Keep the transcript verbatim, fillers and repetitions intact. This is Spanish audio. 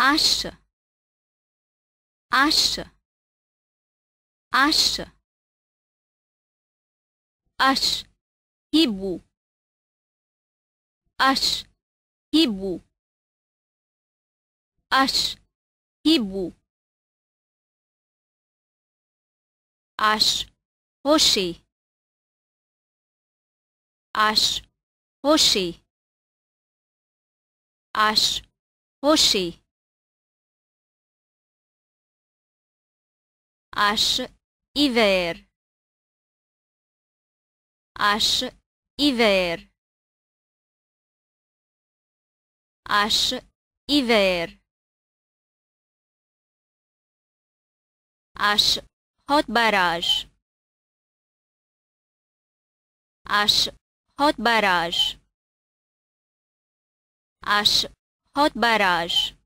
acha, acha, acha, ach, ribu, ach, ribu, ach, ribu, ach, rocher, ach, rocher, ach, rocher, ach, hiver, ach, hiver, ach, hiver, ach, hot barrage, ach, hot barrage, ach, hot barrage,